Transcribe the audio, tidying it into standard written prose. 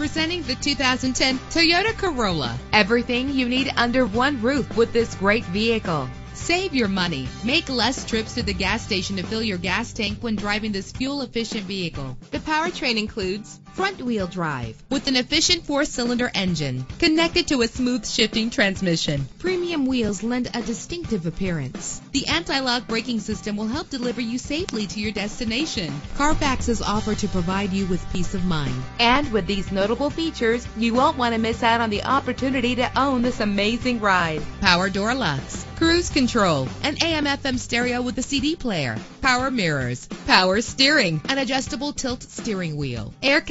Presenting the 2010 Toyota Corolla. Everything you need under one roof with this great vehicle. Save your money. Make less trips to the gas station to fill your gas tank when driving this fuel-efficient vehicle. The powertrain includes front-wheel drive with an efficient 4-cylinder engine connected to a smooth shifting transmission. Premium wheels lend a distinctive appearance. The anti-lock braking system will help deliver you safely to your destination. Carfax is offered to provide you with peace of mind. And with these notable features, you won't want to miss out on the opportunity to own this amazing ride. Power door locks, cruise control, an AM/FM stereo with a CD player, power mirrors, power steering, an adjustable tilt steering wheel, air